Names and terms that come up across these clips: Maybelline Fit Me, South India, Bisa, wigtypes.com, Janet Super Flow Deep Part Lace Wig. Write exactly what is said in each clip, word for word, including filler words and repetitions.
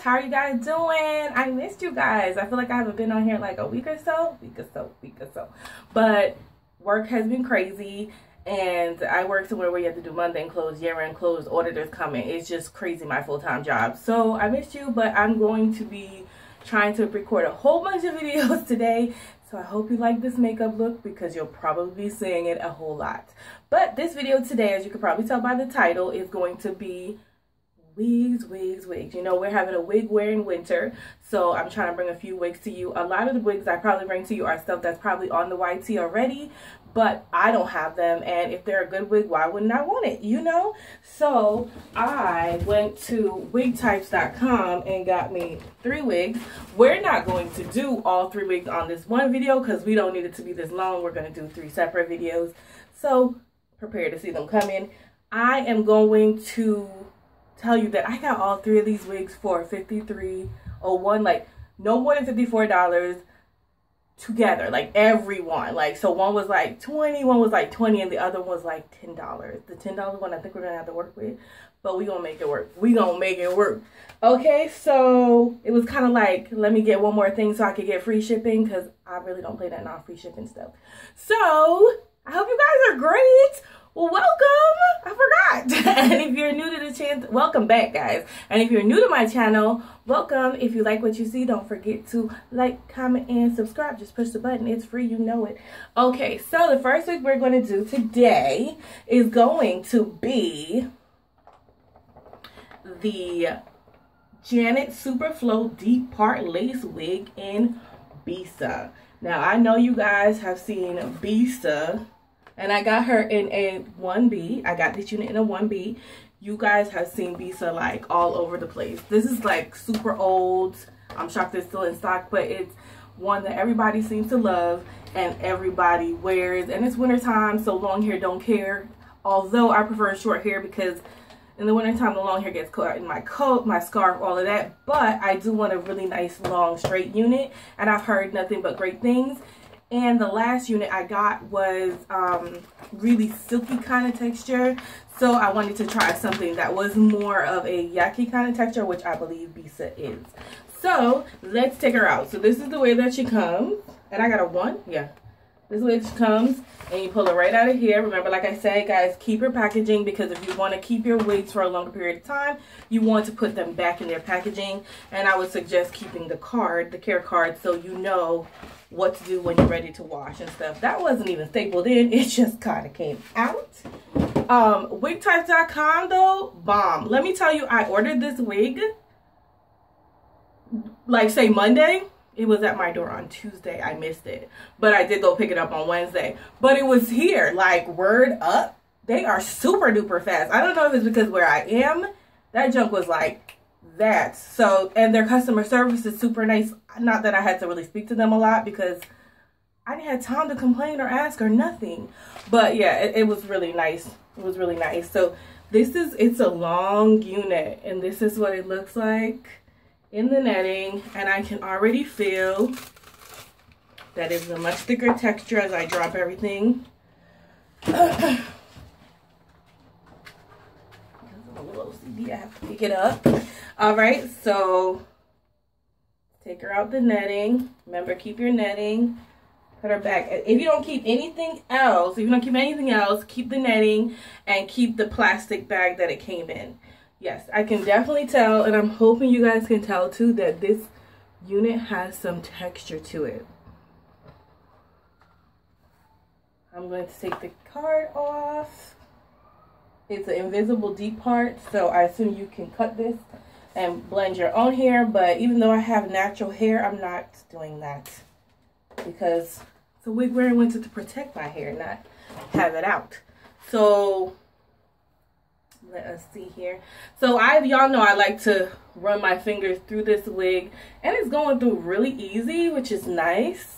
How are you guys doing? I missed you guys. I feel like I haven't been on here like a week or so, week or so, week or so. But work has been crazy, and I work somewhere where you have to do month end close, year end close, auditors coming. It's just crazy, my full time job. So I missed you, but I'm going to be trying to record a whole bunch of videos today. So I hope you like this makeup look because you'll probably be seeing it a whole lot. But this video today, as you can probably tell by the title, is going to be wigs, wigs, wigs. You know, we're having a wig wearing winter, so I'm trying to bring a few wigs to you. A lot of the wigs I probably bring to you are stuff that's probably on the Y T already, but I don't have them, and if they're a good wig, why wouldn't I want it, you know? So I went to wig types dot com and got me three wigs. We're not going to do all three wigs on this one video because we don't need it to be this long. We're going to do three separate videos, so prepare to see them coming. I am going to tell you that I got all three of these wigs for fifty-three oh one, like no more than fifty-four dollars together, like everyone. Like, so one was like twenty, one was like twenty, and the other one was like ten dollars. The ten dollar one I think we're gonna have to work with, but we gonna make it work. We gonna make it work. Okay, so it was kind of like, let me get one more thing so I could get free shipping, because I really don't play that non-free shipping stuff. So I hope you guys are great. Well, welcome. I forgot. And if you're new to the channel, welcome back, guys. And if you're new to my channel, welcome. If you like what you see, don't forget to like, comment, and subscribe. Just push the button. It's free. You know it. Okay, so the first wig we're going to do today is going to be the Janet Super Flow Deep Part Lace Wig in Bisa. Now, I know you guys have seen Bisa, and I got her in a one B. I got this unit in a one B. You guys have seen Bisa like all over the place. This is like super old. I'm shocked it's still in stock, but it's one that everybody seems to love and everybody wears. And it's wintertime, so long hair don't care. Although I prefer short hair because in the wintertime, the long hair gets caught in my coat, my scarf, all of that. But I do want a really nice, long, straight unit. And I've heard nothing but great things. And the last unit I got was um, really silky kind of texture. So I wanted to try something that was more of a yucky kind of texture, which I believe Bisa is. So let's take her out. So this is the way that she comes. And I got a one. Yeah. This is the way she comes. And you pull her right out of here. Remember, like I said, guys, keep your packaging, because if you want to keep your wigs for a longer period of time, you want to put them back in their packaging. And I would suggest keeping the card, the care card, so you know what to do when you're ready to wash and stuff. That wasn't even stapled in. It just kind of came out. Um, wig types dot com though, bomb. Let me tell you, I ordered this wig, like say Monday. It was at my door on Tuesday. I missed it, but I did go pick it up on Wednesday. But it was here, like word up. They are super duper fast. I don't know if it's because where I am, that junk was like that. So, and their customer service is super nice. Not that I had to really speak to them a lot because I didn't have time to complain or ask or nothing. But yeah, it, it was really nice. It was really nice. So this is, it's a long unit, and this is what it looks like in the netting. And I can already feel that it's a much thicker texture as I drop everything. I'm a little O C D, I have to pick it up. All right, so take her out the netting. Remember, keep your netting. Put her back. If you don't keep anything else, if you don't keep anything else, keep the netting and keep the plastic bag that it came in. Yes, I can definitely tell, and I'm hoping you guys can tell too, that this unit has some texture to it. I'm going to take the card off. It's an invisible deep part, so I assume you can cut this and blend your own hair. But even though I have natural hair, I'm not doing that because it's a wig wearing winter to protect my hair, not have it out. So let us see here. So I, y'all know I like to run my fingers through this wig, and it's going through really easy, which is nice.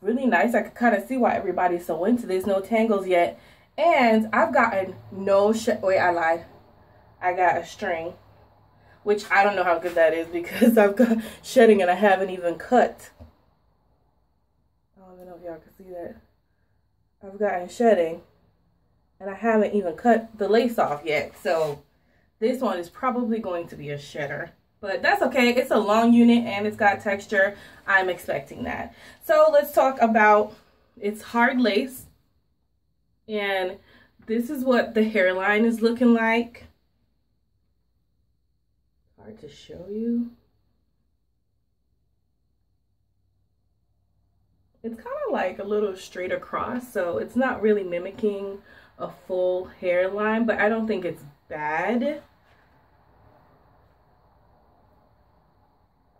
Really nice. I could kind of see why everybody's so into this. No tangles yet. And I've gotten no sh- wait, I lied. I got a string, which I don't know how good that is because I've got shedding and I haven't even cut. I don't even know if y'all can see that. I've gotten shedding and I haven't even cut the lace off yet. So this one is probably going to be a shedder. but that's okay. It's a long unit and it's got texture. I'm expecting that. So let's talk about, it's hard lace, and this is what the hairline is looking like. Hard to show you. It's kind of like a little straight across, so it's not really mimicking a full hairline, but I don't think it's bad.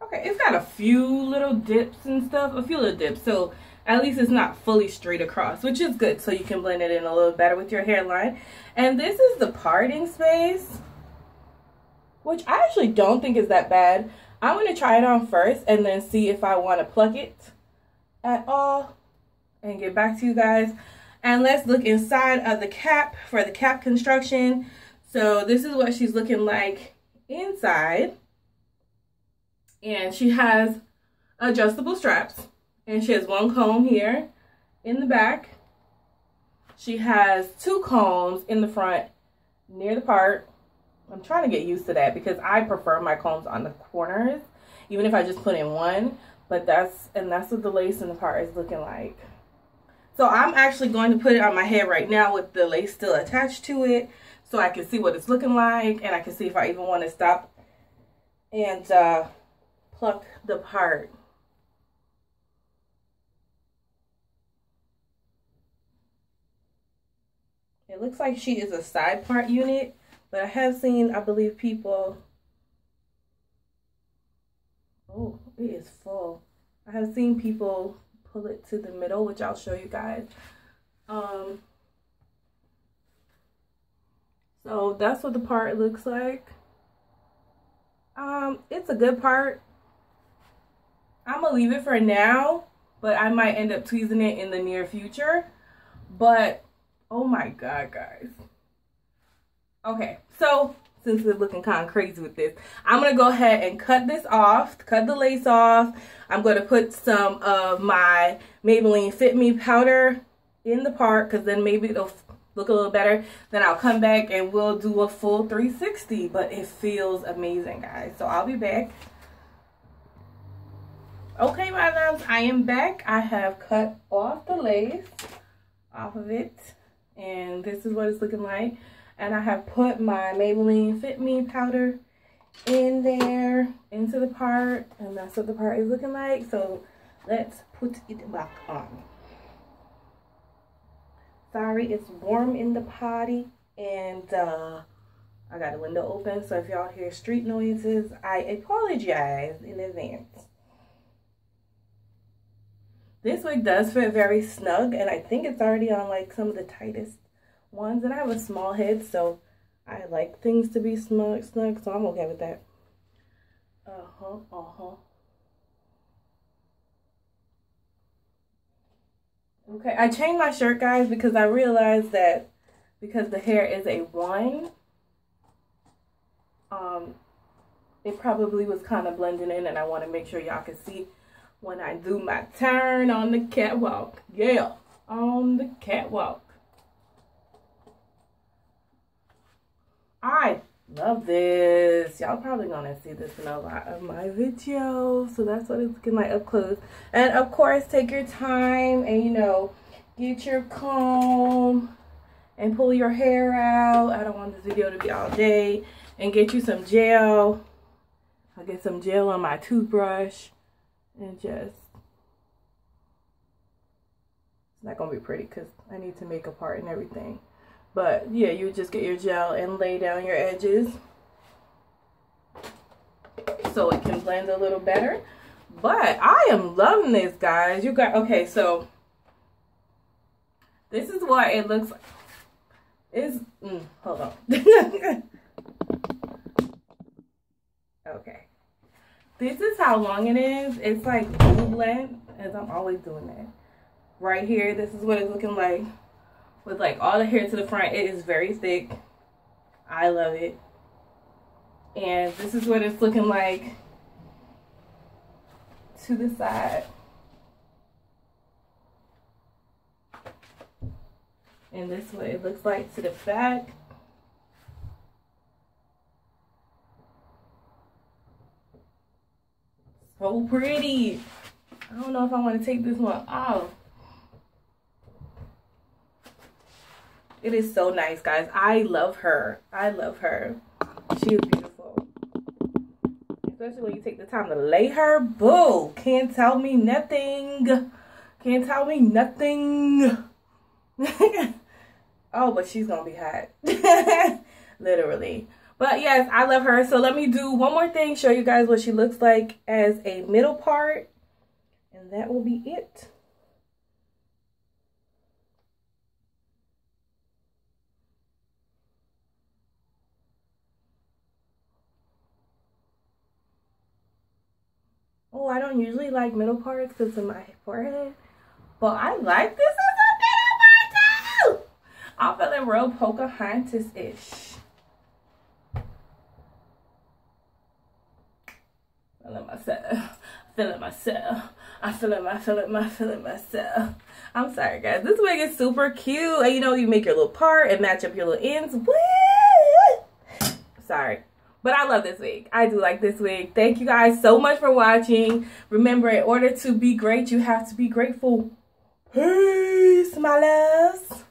Okay, it's got a few little dips and stuff, a few little dips, so at least it's not fully straight across, which is good, so you can blend it in a little better with your hairline. And this is the parting space, which I actually don't think is that bad. I'm going to try it on first and then see if I want to pluck it at all and get back to you guys. And let's look inside of the cap for the cap construction. So this is what she's looking like inside. And she has adjustable straps. And she has one comb here in the back. She has two combs in the front near the part. I'm trying to get used to that because I prefer my combs on the corners, even if I just put in one. But that's, and that's what the lace in the part is looking like. So I'm actually going to put it on my head right now with the lace still attached to it, so I can see what it's looking like, and I can see if I even want to stop and uh, pluck the part. It looks like she is a side part unit, but I have seen, I believe, people, oh, it is full. I have seen people pull it to the middle, which I'll show you guys. Um, so that's what the part looks like. Um, it's a good part. I'm gonna leave it for now, but I might end up tweezing it in the near future. But oh my god, guys. Okay, so since we're looking kind of crazy with this, I'm going to go ahead and cut this off, cut the lace off. I'm going to put some of my Maybelline Fit Me powder in the part, because then maybe it'll look a little better. Then I'll come back and we'll do a full three sixty, but it feels amazing, guys. So I'll be back. Okay, my loves, I am back. I have cut off the lace off of it, and this is what it's looking like. And I have put my Maybelline Fit Me powder in there, into the part, and that's what the part is looking like. So let's put it back on. Sorry, it's warm in the potty, and uh, I got a window open, so if y'all hear street noises, I apologize in advance. This wig does fit very snug, and I think it's already on like some of the tightest ones, and I have a small head, so I like things to be snug, snug, so I'm okay with that. Uh-huh, uh-huh. Okay, I changed my shirt, guys, because I realized that because the hair is a one, um, it probably was kind of blending in, and I want to make sure y'all can see when I do my turn on the catwalk. Yeah, on the catwalk. I love this. Y'all probably gonna see this in a lot of my videos, so that's what it's looking like up close. And of course, take your time and, you know, get your comb and pull your hair out. I don't want this video to be all day. And get you some gel. I'll get some gel on my toothbrush and just, it's not gonna be pretty because I need to make a part and everything. But yeah, you just get your gel and lay down your edges so it can blend a little better. But I am loving this, guys. You got, okay, so this is what it looks like. It's, mm, hold on. Okay. This is how long it is. It's like boob length, as I'm always doing that. Right here, this is what it's looking like. With like all the hair to the front, it is very thick. I love it. And this is what it's looking like to the side. And this is what it looks like to the back. so pretty. I don't know if I want to take this one off. It is so nice, guys. I love her. I love her. She is beautiful. Especially when you take the time to lay her. Boo! Can't tell me nothing. Can't tell me nothing. Oh, but she's going to be hot. Literally. But yes, I love her. So let me do one more thing. Show you guys what she looks like as a middle part. And that will be it. Oh, I don't usually like middle parts because of my forehead, but I like this as a middle part too. I'm feeling real Pocahontas-ish. Feeling myself, feeling myself. I'm feeling my, feeling my, feeling myself. I'm sorry, guys. This wig is super cute, and you know you make your little part and match up your little ends. Woo! Sorry. But I love this wig. I do like this wig. Thank you guys so much for watching. Remember, in order to be great, you have to be grateful. Peace, my loves.